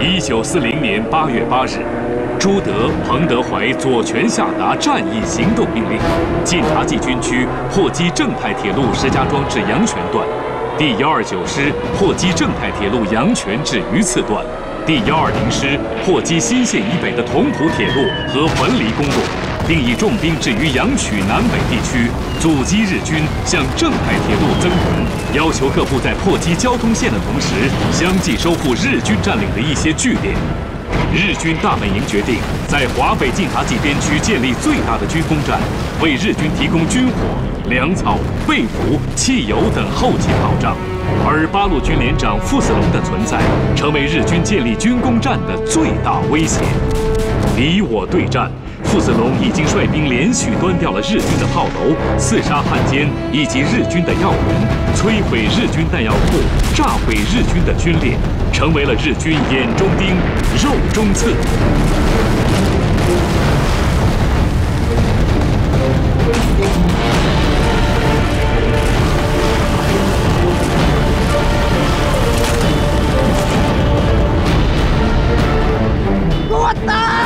1940年8月8日，朱德、彭德怀左权下达战役行动命令，晋察冀军区霍基正太铁路石家庄至阳泉段、第129师霍基正太铁路阳泉至榆次段、第120师霍基新县以北的同蒲铁路和文蠡公路。 并以重兵置于阳曲南北地区，阻击日军向正太铁路增援，要求各部在破击交通线的同时，相继收复日军占领的一些据点。日军大本营决定在华北晋察冀边区建立最大的军工站，为日军提供军火、粮草、被服、汽油等后勤保障。而八路军连长傅四龙的存在，成为日军建立军工站的最大威胁。你我对战。 傅子龙已经率兵连续端掉了日军的炮楼、刺杀汉奸以及日军的要人，摧毁日军弹药库，炸毁日军的军列，成为了日军眼中钉、肉中刺。我打！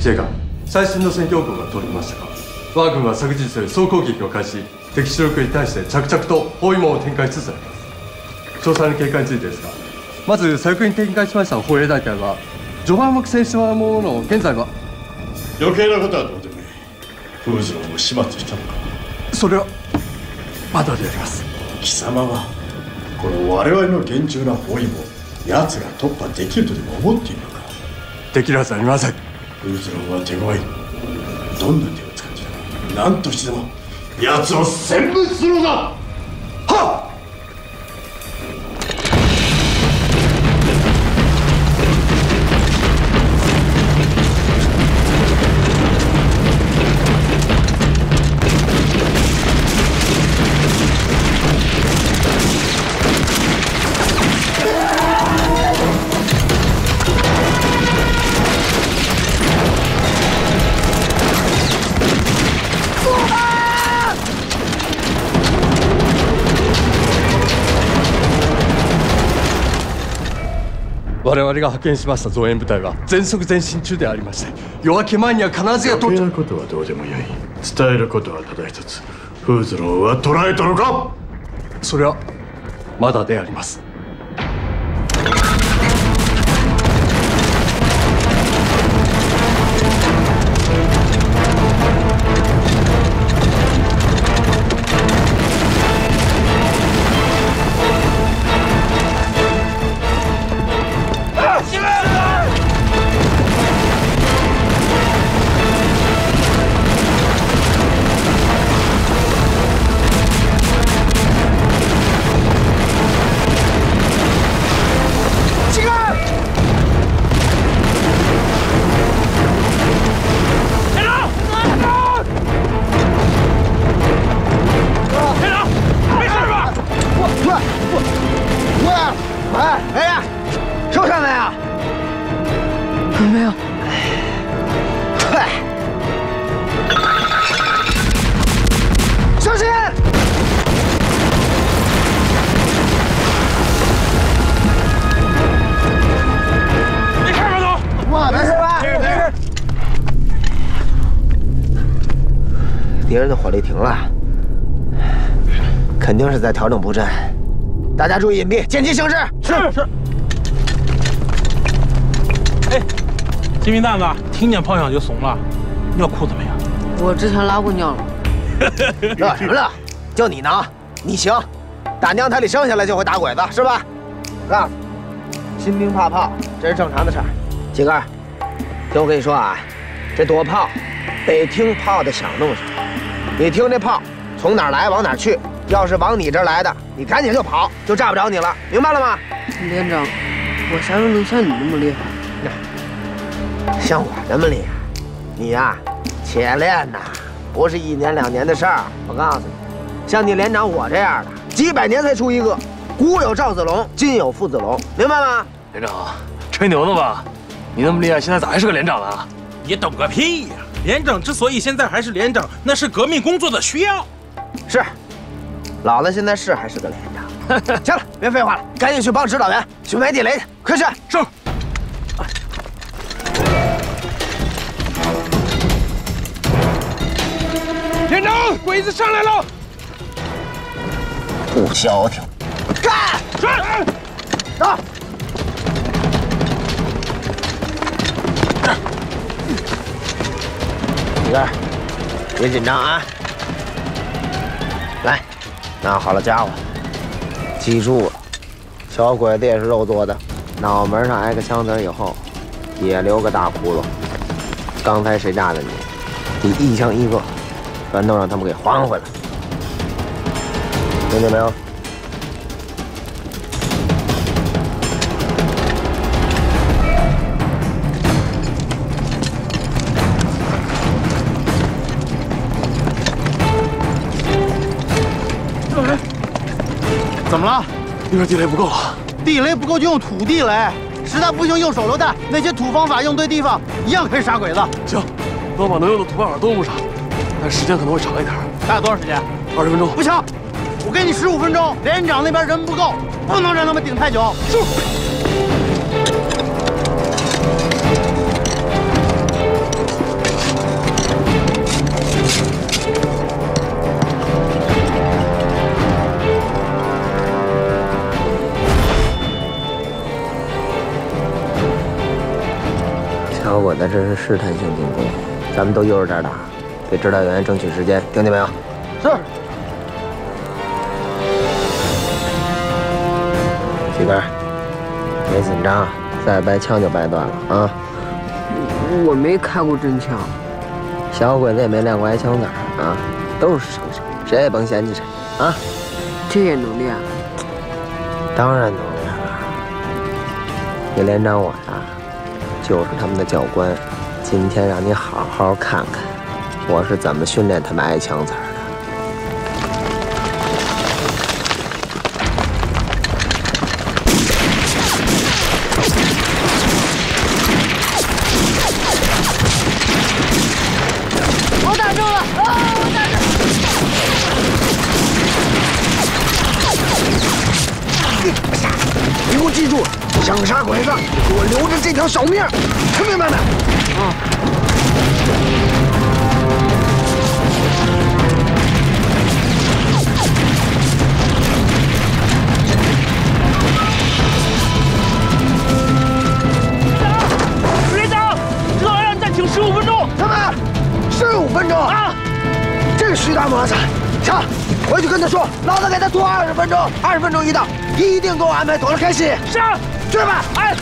司令官、最新の戦況報が通りましたが、我が軍は昨日より総攻撃を開始、敵主力に対して着々と包囲網を展開しつつあります。詳細な経過についてですが、まず左翼に展開しました砲兵大隊は序盤は苦戦してもらうものの、現在は余計なことはどうでもいい。風情を始末したのか。それはまだであります。貴様はこの我々の厳重な包囲網、奴が突破できるとでも思っているのか。できるはずありません。 風情は手強い。どんな手を使ってでも何としても奴を殲滅するのだ。はっ。 我々が派遣しました増援部隊は全速前進中でありまして、夜明け前には必ずや到着。伝えることはどうでもよい。伝えることはただ一つ。風ズローは捕らえたのか。それはまだであります。在调整布阵，大家注意隐蔽，见机行事。是是。哎，金皮蛋子，听见炮响就怂了，尿裤子没啊？我之前拉过尿了。乐什么乐？就你能，你行，打娘胎里生下来就会打鬼子是吧？告诉新兵怕炮，这是正常的事儿。几个，听我跟你说啊，这躲炮得听炮的响动声，你听这炮从哪儿来往哪儿去。 要是往你这儿来的，你赶紧就跑，就炸不着你了，明白了吗？连长，我啥时候能像你那么厉害？那像我那么厉害？你呀，且练呐，不是1年2年的事儿。我告诉你，像你连长我这样的，几百年才出一个。古有赵子龙，今有傅子龙，明白吗？连长，吹牛呢吧？你那么厉害，现在咋还是个连长呢？你懂个屁呀！连长之所以现在还是连长，那是革命工作的需要。是，老子现在是还是个连长。行了，别废话了，赶紧去帮指导员去埋地雷去，快去！是。 连长，鬼子上来了！不消停，干！是，打！李根，别紧张啊！来，拿好了家伙，记住了，小鬼子也是肉做的，脑门上挨个枪子以后，也留个大窟窿。刚才谁炸的你？你一枪一个。 全都让他们给还回来，听见没有？怎么了？那边地雷不够了，地雷不够就用土地雷，实在不行用手榴弹，那些土方法用对地方，一样可以杀鬼子。行，都把能用的土方法都用上。 但时间可能会长一点，还有多少时间？20分钟。不行，我给你15分钟。连长那边人不够，不能让他们顶太久。是。小伙子，这是试探性进攻，咱们都悠着点打。 给指导员争取时间，听见没有？是。几根，别紧张，再掰枪就掰断了啊！我没开过真枪，小鬼子也没练过挨枪子啊，都是生手，谁也甭嫌弃谁啊！这也能练？当然能练了。李连长，我呀，就是他们的教官，今天让你好好看看。 我是怎么训练他们挨枪子的？我打中了！啊，我打中了！你给我记住，想杀鬼子，给我留着这条小命，听明白没？啊。 15分钟啊！这是大摩擦，行，回去跟他说，老子给他拖20分钟，20分钟一到，一定给我安排妥了开心。是，去吧，哎。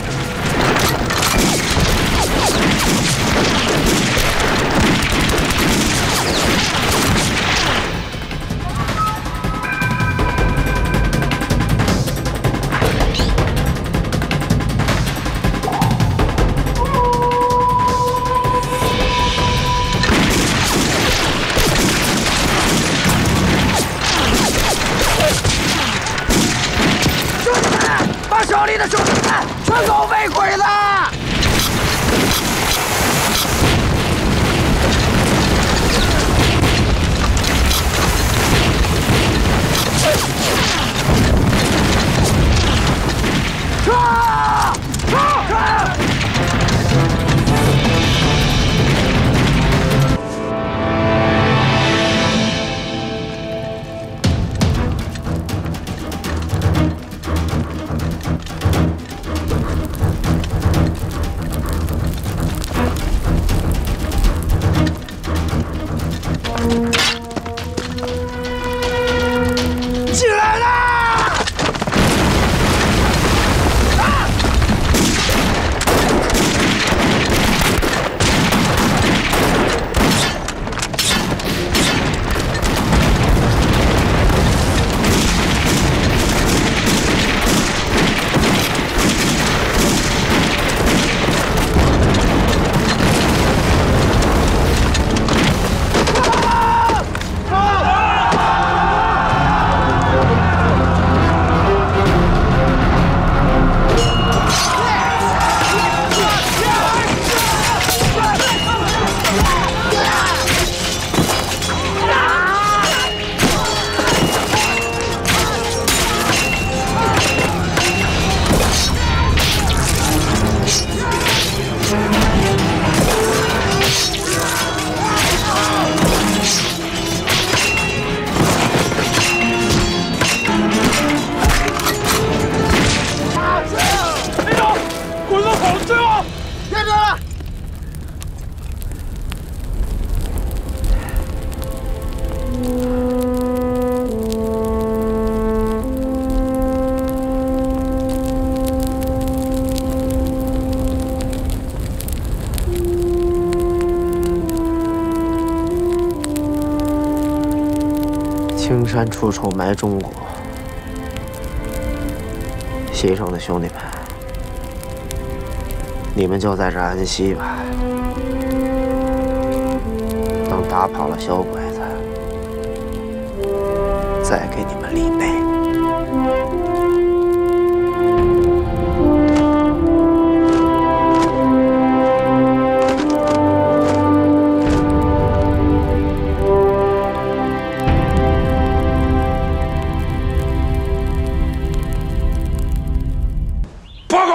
青山出丑埋中国，西城的兄弟们，你们就在这安息吧。等打跑了小鬼子，再给你们立碑。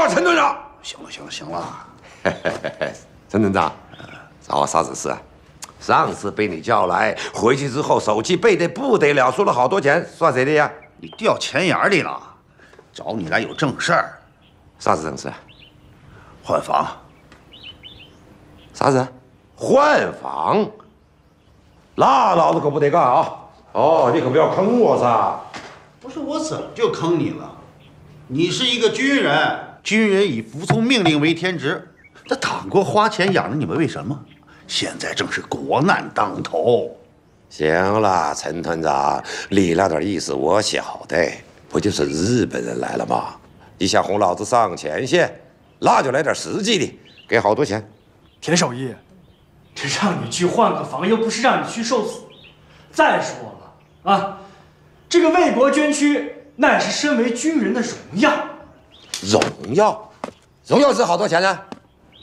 陈队长，行了行了行了，陈队长，找我啥子事啊？上次被你叫来，回去之后手气背得不得了，输了好多钱，算谁的呀？你掉钱眼里了，找你来有正事儿。啥子正事？换房。啥子？换房？那老子可不得干啊！哦，你可不要坑我噻！不是我怎么就坑你了？你是一个军人。 军人以服从命令为天职，这党国花钱养着你们为什么？现在正是国难当头。行了，陈团长，你那点意思我晓得，不就是日本人来了吗？你想哄老子上前线，那就来点实际的，给好多钱。田守义，这让你去换个房，又不是让你去受死。再说了啊，这个为国捐躯，那是身为军人的荣耀。 荣耀值好多钱呢？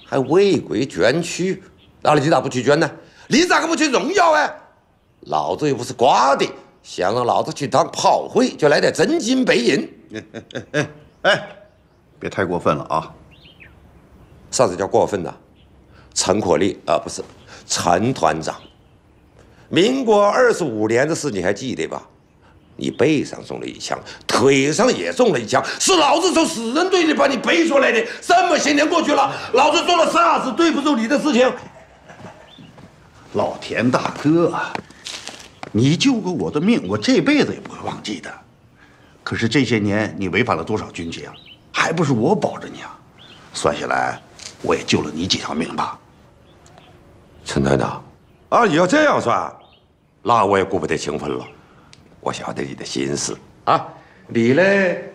还为国捐躯，那你咋不去捐呢？你咋个不去荣耀哎？老子又不是瓜的，想让老子去当炮灰，就来点真金白银。哎，别太过分了啊！啥子叫过分呢？陈可立啊，不是陈团长。民国25年的事你还记得吧？ 你背上中了一枪，腿上也中了一枪，是老子从死人堆里把你背出来的。这么些年过去了，老子做了啥子对不住你的事情？老田大哥，你救过我的命，我这辈子也不会忘记的。可是这些年你违反了多少军纪啊？还不是我保着你啊！算下来，我也救了你几条命吧。陈团长，啊，你要这样算，那我也顾不得情分了。 我晓得你的心思啊，你呢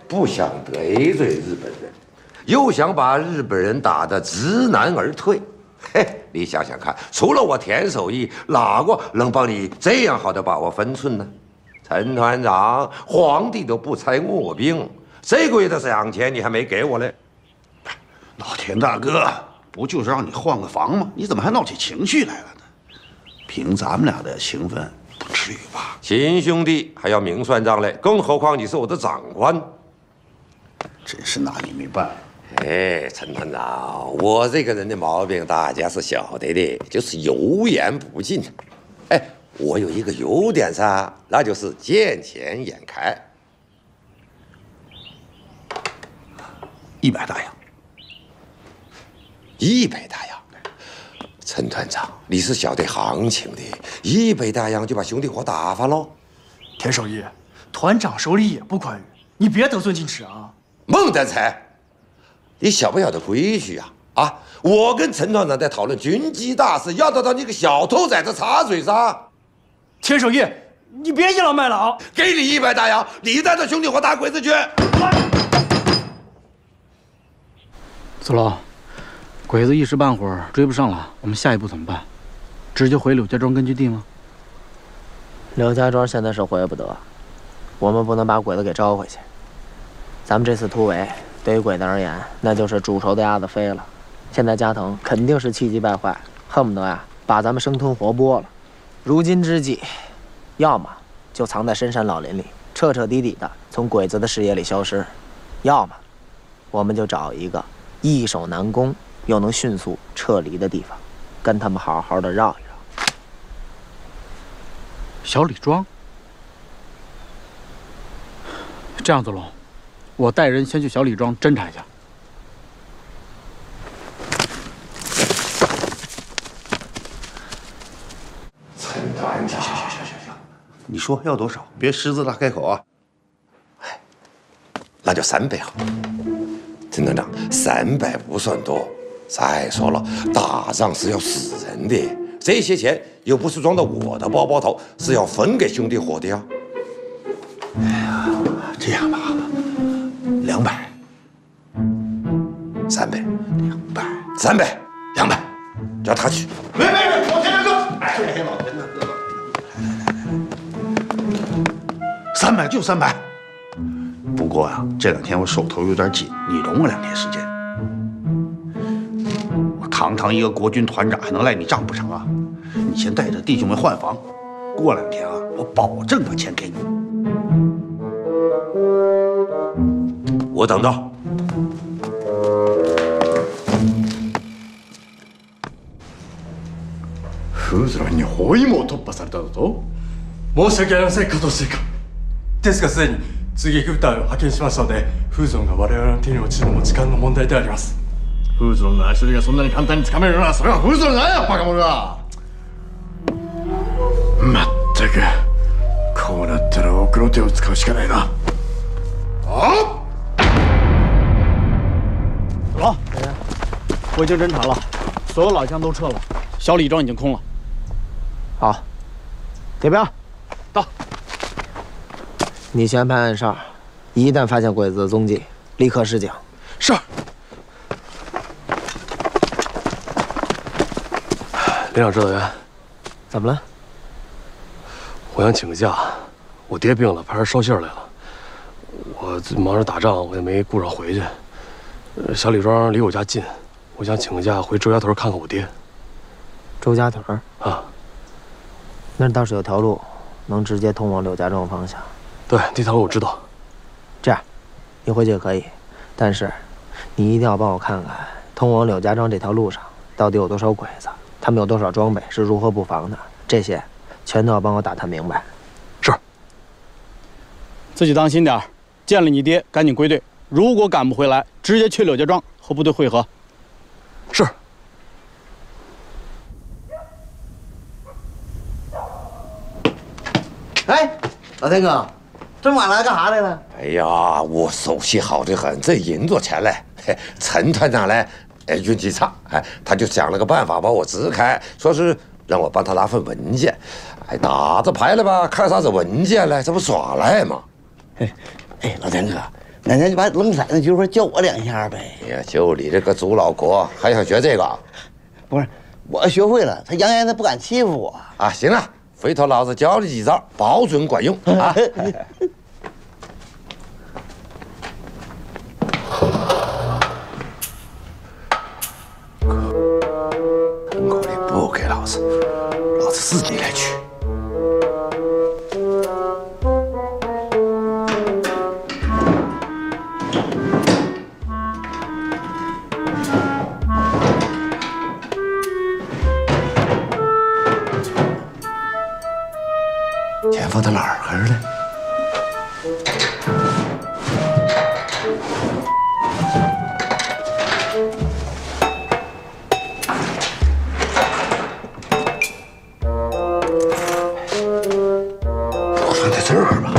不想得罪日本人，又想把日本人打得知难而退，嘿，你想想看，除了我田守义，哪个能帮你这样好的把握分寸呢？陈团长，皇帝都不拆我病，这个月的赏钱你还没给我嘞。老田大哥，不就是让你换个房吗？你怎么还闹起情绪来了呢？凭咱们俩的情分。 不至于吧，秦兄弟还要明算账嘞，更何况你是我的长官，真是拿你没办法。哎，陈团长，我这个人的毛病大家是晓得的，就是油盐不进。哎，我有一个优点噻，那就是见钱眼开。100大洋，100大洋。 陈团长，你是晓得行情的，100大洋就把兄弟伙打发喽。田守义，团长手里也不宽裕，你别得寸进尺啊！孟德才，你晓不晓得规矩啊？啊，我跟陈团长在讨论军机大事，要得到你个小兔崽子插嘴上。田守义，你别倚老卖老，给你100大洋，你带着兄弟伙打鬼子去。子龙。 鬼子一时半会儿追不上了，我们下一步怎么办？直接回柳家庄根据地吗？柳家庄现在是回不得，我们不能把鬼子给招回去。咱们这次突围，对于鬼子而言，那就是煮熟的鸭子飞了。现在加藤肯定是气急败坏，恨不得呀把咱们生吞活剥了。如今之计，要么就藏在深山老林里，彻彻底底的从鬼子的视野里消失；要么，我们就找一个易守难攻。 又能迅速撤离的地方，跟他们好好的绕一绕。小李庄，这样子喽，我带人先去小李庄侦查一下。陈团长，行，你说要多少？别狮子大开口啊！哎，那就300好。陈团长，300不算多。 再说了，打仗是要死人的，这些钱又不是装到我的包包头，是要分给兄弟伙的呀。这样吧，200，300，200，300，200，让他去。没，往前面搁。别老跟他哥哥。来，300就300。不过啊，这2天我手头有点紧，你容我2天时间。我堂一个国军团长还能赖你账不成啊？你先带着弟兄们换房，过2天啊，我保证把钱给你。 我等到。フズラに包囲網を突破されたのと。申し訳ありません、加藤司令官。ですがすでに追撃部隊を派遣しましたので、フズロンが我々の手に落ちるのも時間の問題であります。フズロンの足取りがそんなに簡単につかめるなら、それはフズロンなんや、バカ者が。まったく、こうなったら奥の手を使うしかないな。 好，走，我已经侦查了，所有老乡都撤了，小李庄已经空了。好，铁彪，到。你先办暗哨，一旦发现鬼子的踪迹，立刻示警。是。连长指导员，怎么了？我想请个假，我爹病了，派人捎信来了。 我忙着打仗，我也没顾上回去。小李庄离我家近，我想请个假回周家屯看看我爹。周家屯啊，那倒是有条路，能直接通往柳家庄方向。对，这条路我知道。这样，你回去也可以，但是你一定要帮我看看，通往柳家庄这条路上到底有多少鬼子，他们有多少装备，是如何布防的，这些全都要帮我打探明白。是。自己当心点儿。 见了你爹，赶紧归队。如果赶不回来，直接去柳家庄和部队会合。是。哎，老天哥，这么晚来干啥来了？哎呀，我手气好得很，这银子钱嘞，陈团长嘞，运气差，他就想了个办法把我支开，说是让我帮他拿份文件。哎，打着牌来吧，看啥子文件嘞？这不耍赖吗？嘿。 哎，老田哥，哪天就把扔骰子局会教我2下呗？哎呀，就你这个祖老国，还想学这个？不是，我学会了，他杨岩他不敢欺负我啊！行了，回头老子教你几招，保准管用啊！门口的布给老子，老子自己来取。 钱放到哪儿去了？我放在这儿吧。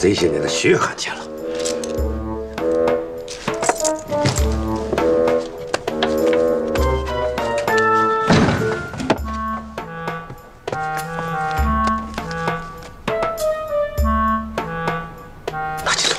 这些年的血汗钱了，拿起走。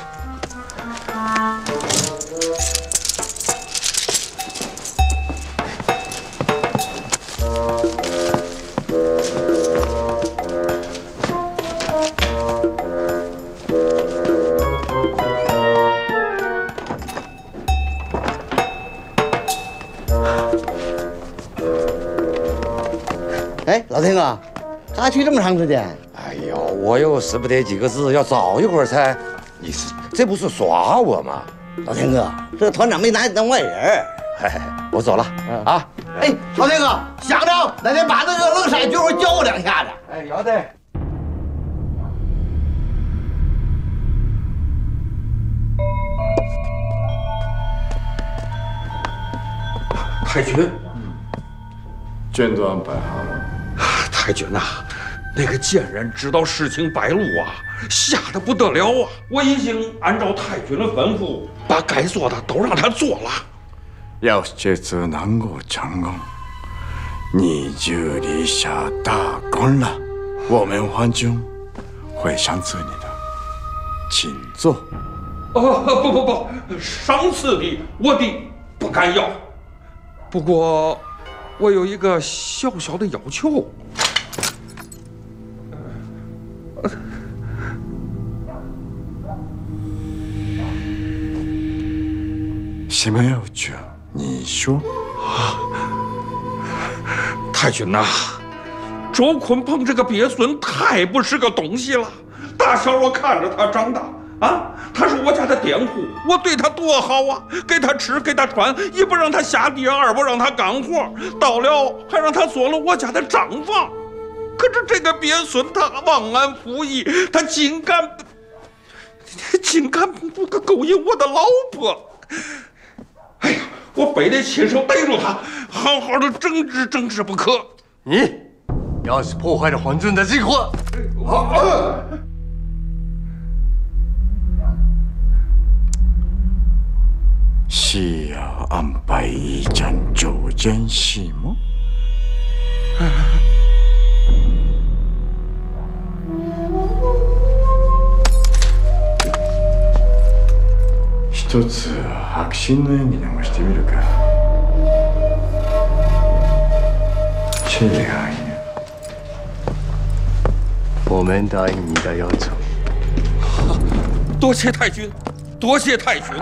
他去这么长时间，哎呦，我又识不得几个字，要找一会儿才。你是这不是耍我吗？老天哥，这个团长没拿你当外人。我走了啊。哎，老天哥，想着哪天把那个愣骰局会教我2下子。哎，要得。太君，卷断白蛤蟆。太君呐，那个贱人知道事情白露啊，吓得不得了啊！我已经按照太君的吩咐，把该做的都让他做了。要是这次能够成功，你就立下大功了。我们皇军会赏赐你的，请坐。哦，不，赏赐的我的不敢要。 不过，我有一个小小的要求。什么要求？你说。啊，太君呐，周鲲鹏这个鳖孙太不是个东西了。打小我看着他长大啊。 他是我家的佃户，我对他多好啊！给他吃，给他穿，一不让他下地，二不让他干活，到了还让他做了我家的账房。可是这个鳖孙他忘恩负义，他竟敢勾引我的老婆！哎呀，我非得亲手逮住他，好好的整治整治不可。你要是破坏了皇军的计划，是要安排一场作战戏吗？一つ白紙の絵に流してみるか。違いない。我们答应你的要求。多谢太君，多谢太君。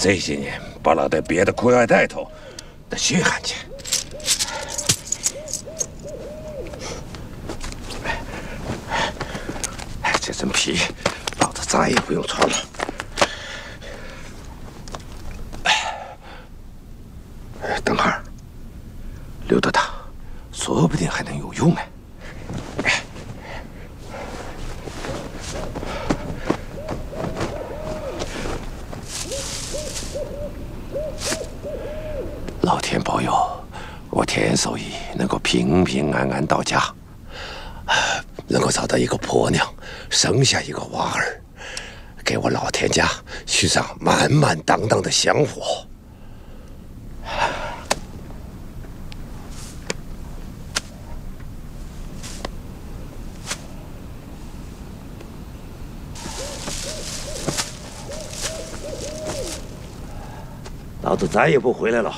这些年，把他在别的国外带头的嘘寒去。这身皮，老子再也不用穿了。等会儿留着它，说不定还能有用呢。 所以能够平平安安到家，能够找到一个婆娘，生下一个娃儿，给我老田家续上满满当当的香火。老子再也不回来了。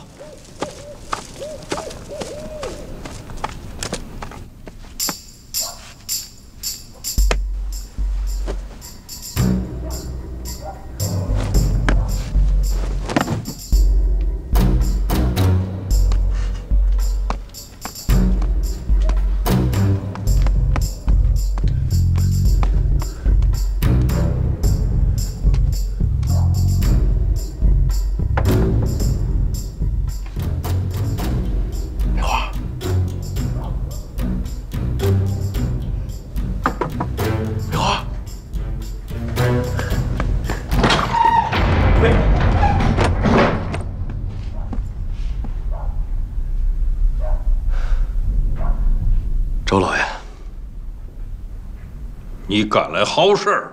你赶来好事儿，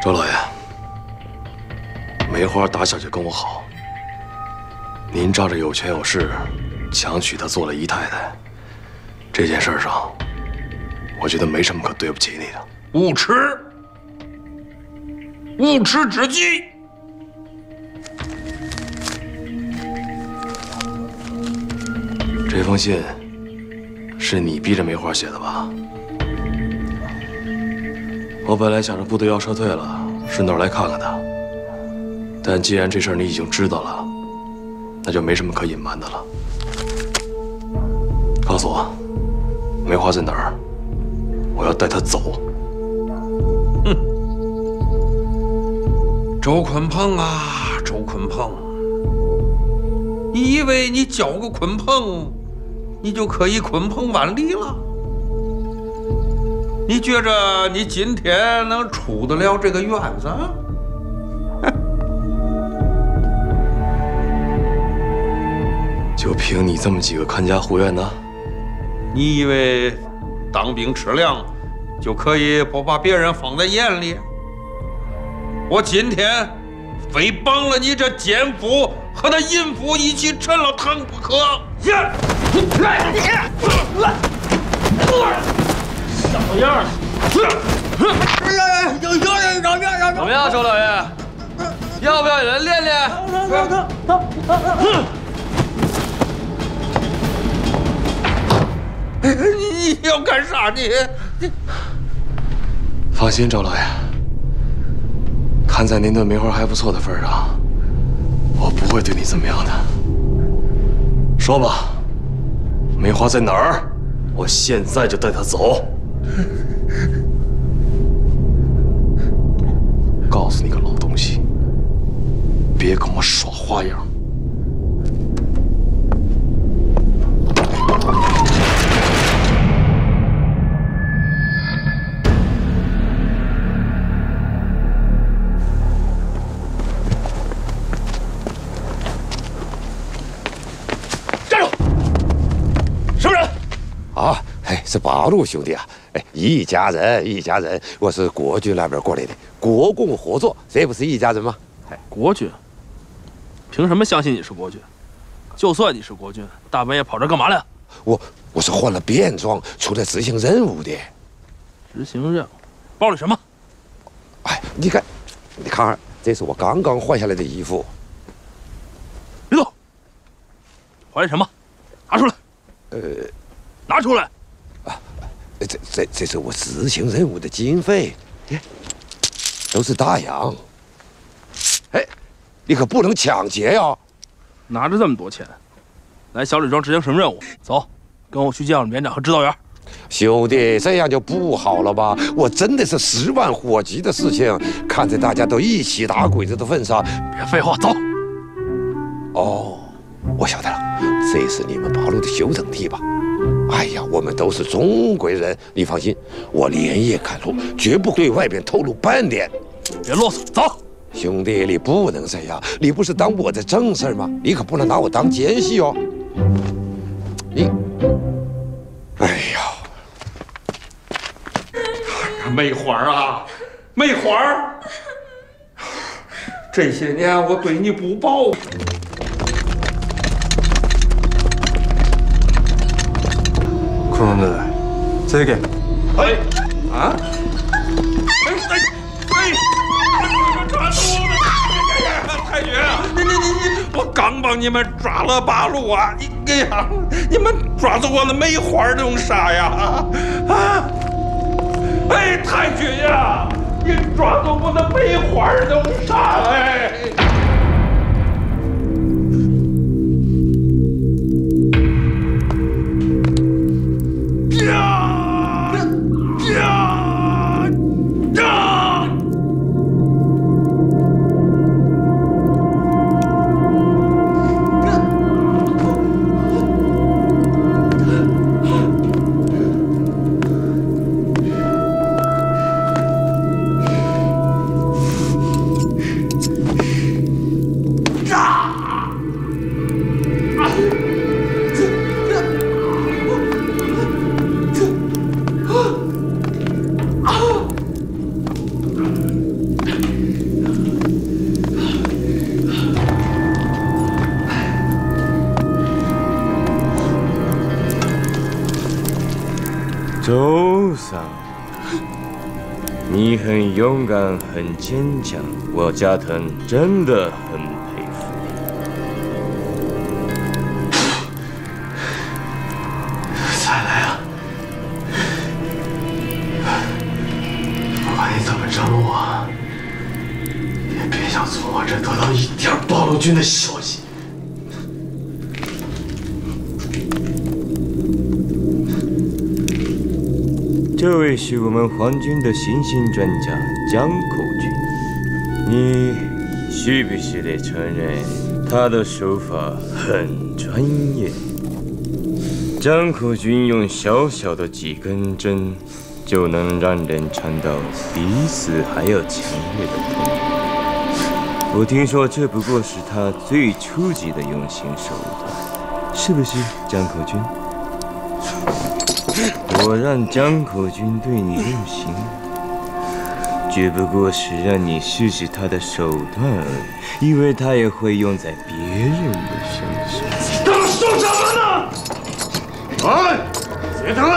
周老爷。梅花打小就跟我好，您仗着有权有势，强娶她做了姨太太，这件事上，我觉得没什么可对不起你的。无耻！无耻至极！这封信是你逼着梅花写的吧？我本来想着部队要撤退了，顺道来看看他。但既然这事儿你已经知道了，那就没什么可隐瞒的了。告诉我，梅花在哪儿？我要带他走。哼，周捆胖啊，周捆胖，你以为你搅个捆胖，你就可以捆胖万里了？ 你觉着你今天能出得了这个院子？就凭你这么几个看家护院的，你以为当兵吃粮就可以不把别人放在眼里？我今天非绑了你这奸夫和那淫妇一起沉了塘不可！怎么样？怎么样，周老爷？要不要人练练？你要干啥？你放心，周老爷。看在您对梅花还不错的份上，我不会对你怎么样的。说吧，梅花在哪儿？我现在就带她走。 告诉你个老东西，别跟我耍花样！站住！什么人？啊，哎，是八路兄弟啊！ 哎，一家人，一家人，我是国军那边过来的，国共合作，这不是一家人吗？哎，国军，凭什么相信你是国军？就算你是国军，大半夜跑这干嘛来？我是换了便装出来执行任务的。执行任务，包里什么？哎，你看，你看，这是我刚刚换下来的衣服。别动！怀里什么？拿出来！拿出来！ 这是我执行任务的经费，都是大洋。哎，你可不能抢劫呀！拿着这么多钱，来小李庄执行什么任务？走，跟我去见我们连长和指导员。兄弟，这样就不好了吧？我真的是10万火急的事情，看在大家都一起打鬼子的份上，别废话，走。哦，我晓得了，这是你们八路的休整地吧？ 哎呀，我们都是中国人，你放心，我连夜赶路，绝不对外边透露半点。别啰嗦，走！兄弟，你不能这样，你不是当我的正事吗？你可不能拿我当奸细哦。你，哎呀，梅花啊，梅花，这些年我对你不报。 兄弟，这个，哎，啊，哎，抓住了！太君，你，我刚帮你们抓了八路啊！哎呀，你们抓住我的梅花弄啥呀？啊！哎，太君呀，你抓住我的梅花弄啥？哎！ 周桑，你很勇敢，很坚强，我加藤真的很佩服你。再来啊！我把你伤我，也别想从我这得到一点暴露军的消息。 这位是我们皇军的行刑专家江口君，你是不是得承认他的手法很专业？江口君用小小的几根针，就能让人尝到比死还要强烈的痛。我听说这不过是他最初级的用刑手段，是不是江口君？ 我让江口君对你用刑，只不过是让你试试他的手段而已，因为他也会用在别人的身上。他们受伤了呢！来，截他们！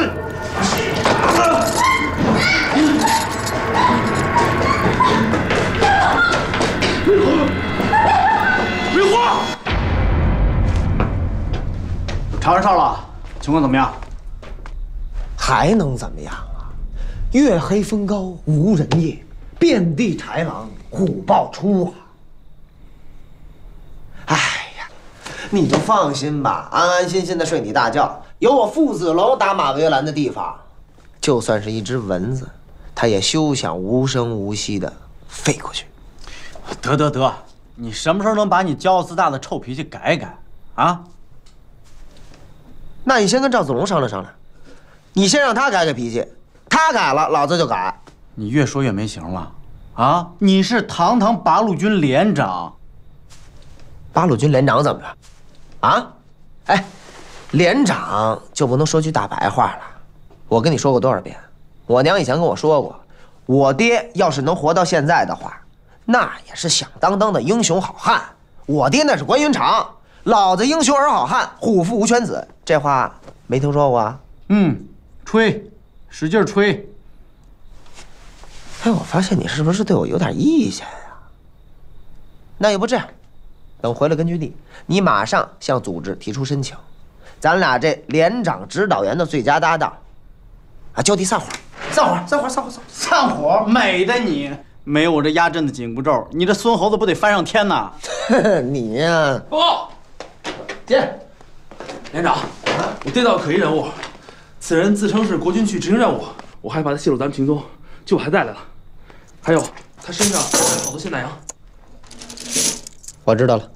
梅花，查完哨了，情况怎么样？ 还能怎么样啊？月黑风高无人夜，遍地豺狼虎豹出啊！哎呀，你就放心吧，安安心心的睡你大觉。有我父子楼打马围栏的地方，就算是一只蚊子，它也休想无声无息的飞过去。得，你什么时候能把你骄傲自大的臭脾气改一改啊？那你先跟赵子龙商量商量。 你先让他改改脾气，他改了，老子就改。你越说越没形了，啊！你是堂堂八路军连长，八路军连长怎么着？啊？哎，连长就不能说句大白话了？我跟你说过多少遍？我娘以前跟我说过，我爹要是能活到现在的话，那也是响当当的英雄好汉。我爹那是关云长，老子英雄而好汉，虎父无犬子。这话没听说过啊？嗯。 吹，使劲吹！哎，我发现你是不是对我有点意见呀？那要不这样，等回了根据地，你马上向组织提出申请，咱俩这连长指导员的最佳搭档，啊，就地散伙，散伙，美的你！没有我这压阵的紧箍咒，你这孙猴子不得翻上天呐？你呀，报告，爹，连长，我逮到可疑人物。 此人自称是国军去执行任务，我害怕他泄露咱们行踪，就把他带来了。还有，他身上好多现大洋。我知道了，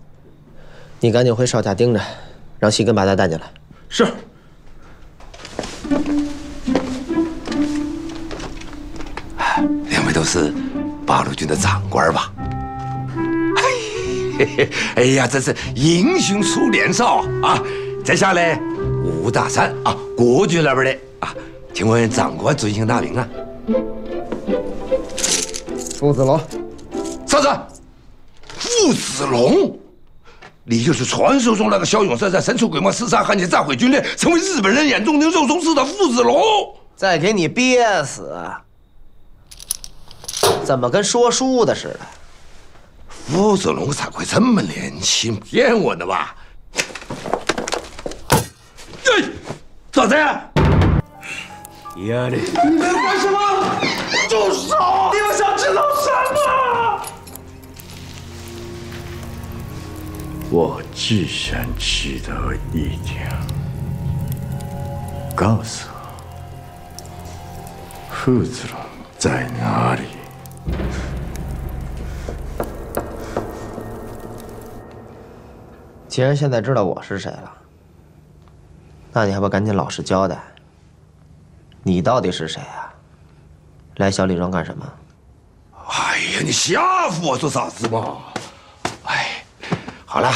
你赶紧回哨下盯着，让西根把他带进来。是。两位都是八路军的长官吧？哎呀，真是英雄出年少啊！在下嘞。 吴大山啊，国军那边的啊，请问长官尊姓大名啊？父子龙，上子，父子龙，你就是传说中那个骁勇善战、神出鬼没、刺杀汉奸、炸毁军队，成为日本人眼中钉、肉中刺的父子龙。再给你憋死！怎么跟说书的似的？父子龙咋会这么年轻？骗我呢吧？ 咋的？丫的！你们干什么？住手！你们想知道什么？我只想知道一点，告诉我，父子龙在哪里？既然现在知道我是谁了。 那你还不赶紧老实交代？你到底是谁啊？来小李庄干什么？哎呀，你吓唬我做傻子嘛！哎，好了，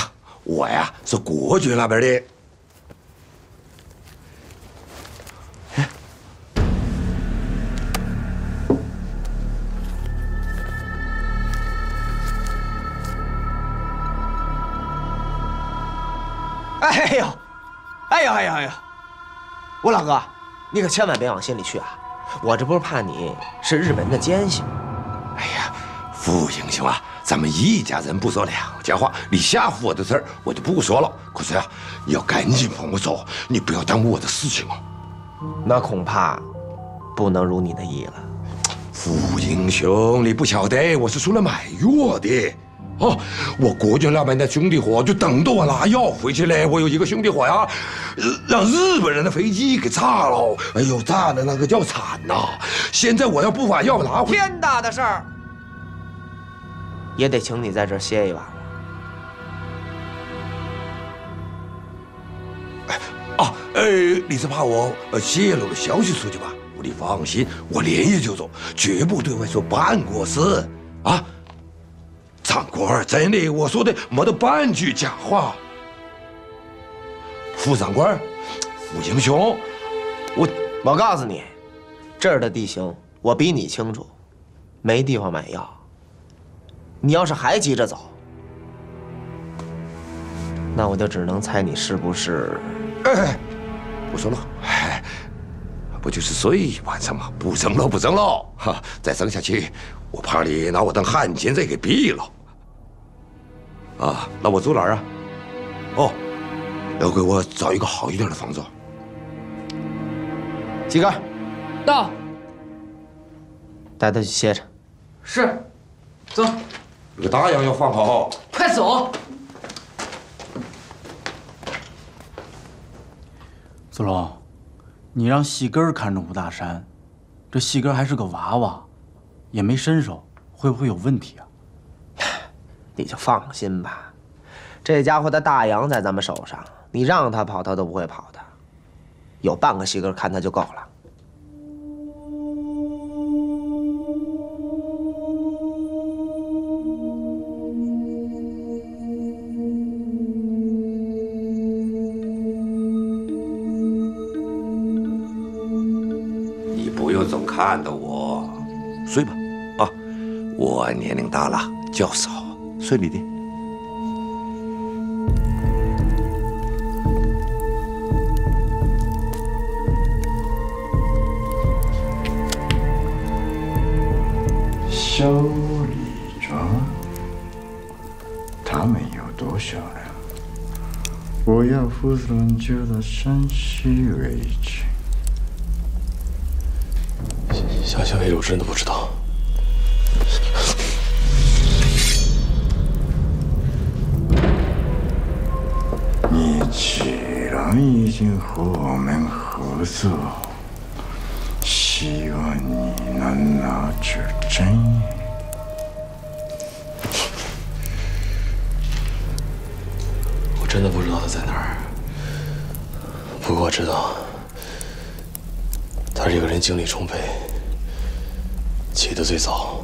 我呀是国军那边的。哎，哎呦！ 哎呀！我老哥，你可千万别往心里去啊！我这不是怕你是日本人的奸细。哎呀，傅英雄啊，咱们一家人不说两家话，你吓唬我的事儿我就不说了。可是啊，你要赶紧帮我走，你不要耽误我的事情啊。那恐怕不能如你的意了。傅英雄，你不晓得我是出来买药的。 哦，我国军那边的兄弟伙就等着我拿药回去嘞。我有一个兄弟伙呀，让日本人的飞机给炸了，哎呦，炸的那个叫惨呐！现在我要不把药拿回去，天大的事儿，也得请你在这儿歇一晚了。哎，啊，你是怕我泄露了消息出去吧？你放心，我连夜就走，绝不对外说半个事啊。 长官，真的，我说的没得半句假话。副长官，傅英雄，我告诉你，这儿的地形我比你清楚，没地方买药。你要是还急着走，那我就只能猜你是不是……哎，不说了，哎，不就是睡一晚上吗？不争了，不争了，哈，再争下去。 我怕你拿我当汉奸，再给毙了。啊，那我住哪儿啊？哦，要给我找一个好一点的房子。几个，到，带他去歇着。是，走。这个大洋要放好，快走。子龙，你让细根儿看着吴大山，这细根儿还是个娃娃。 也没伸手，会不会有问题啊？你就放心吧，这家伙的大洋在咱们手上，你让他跑，他都不会跑的。有半个细根看他就够了。你不用总看着我，睡吧。 我年龄大了，觉少，睡你的。小李庄，他们有多少人？我要负责就到山西为止。小县尉，我真的不知道。 你既然已经和我们合作，希望你能拿出真意。我真的不知道他在哪儿，不过我知道，他这个人精力充沛，起得最早，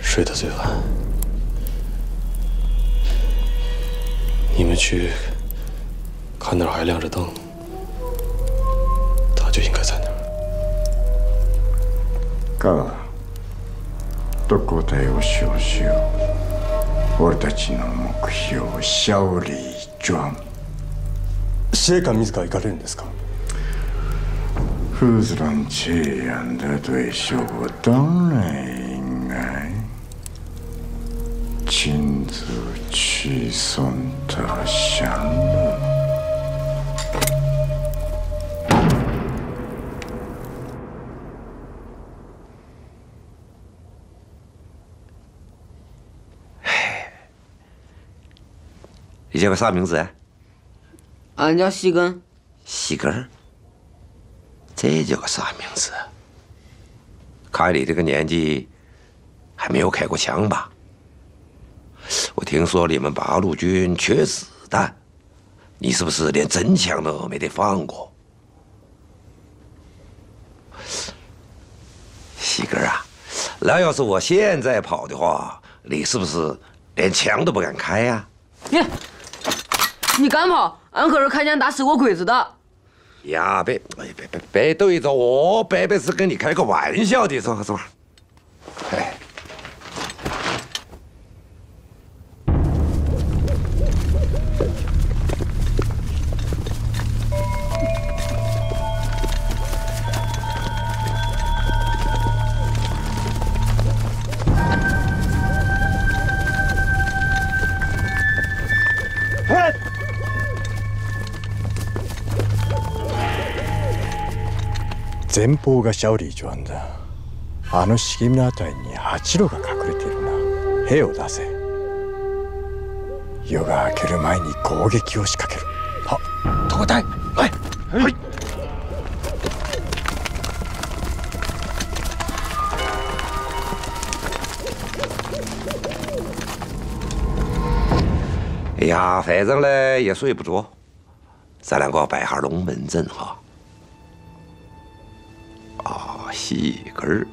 睡得最晚。 你们去看那儿还亮着灯，他就应该在那儿。が、どこでお仕事しよう。俺たちの目標、シャオリージョン。司令官自ら行かれるんですか。フーズランチェやんだと一緒だね。 君子去送他乡路。你叫个啥名字啊？俺叫细根。细根？这叫个啥名字？看你这个年纪，还没有开过枪吧？ 我听说你们八路军缺子弹，你是不是连真枪都没得放过？细根啊，那要是我现在跑的话，你是不是连枪都不敢开呀？你敢跑？俺可是开枪打死过鬼子的。呀，别对着我，别是跟你开个玩笑的，坐坐。哎。 前方がシャオリージュアンだ。あの茂みの辺りに八郎が隠れているな。兵を出せ。夜が明ける前に攻撃を仕掛ける。はっ、東大。はい、はい。哎呀，反正嘞也睡不着，咱两个摆下龙门阵哈。啊，细根儿。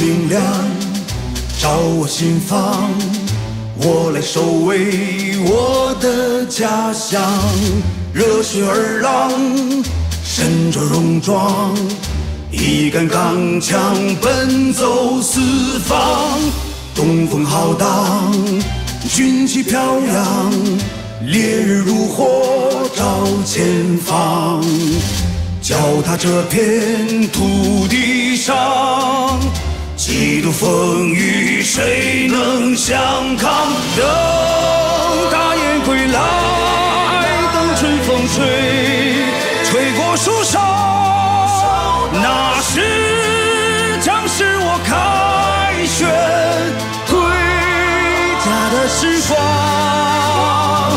明亮照我心房，我来守卫我的家乡。热血儿郎，身着戎装，一杆钢枪奔走四方。东风浩荡，军旗飘扬，烈日如火照前方。脚踏这片土地上。 几度风雨，谁能相抗？等大雁归来，等春风吹过树梢，那时将是我凯旋归家的时光。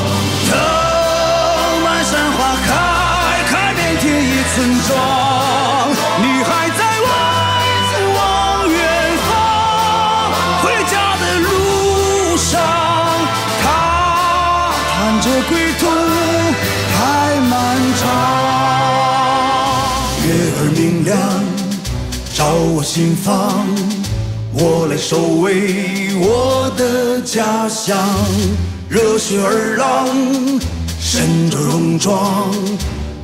等满山花开，开遍田野村庄，女孩在。 照我心房，我来守卫我的家乡。热血儿郎，身着戎装，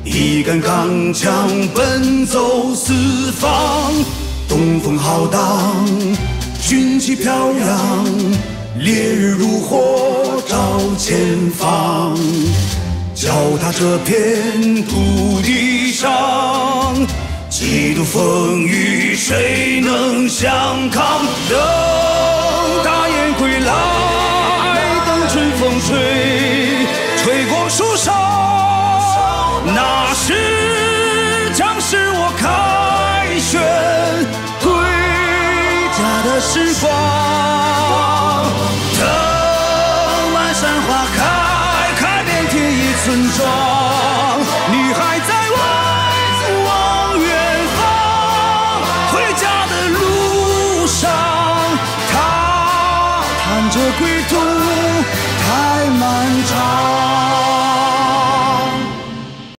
一杆钢枪奔走四方。东风浩荡，军旗飘扬，烈日如火照前方。脚踏这片土地上。 几度风雨，谁能相抗？等大雁归来，等春风吹过树梢。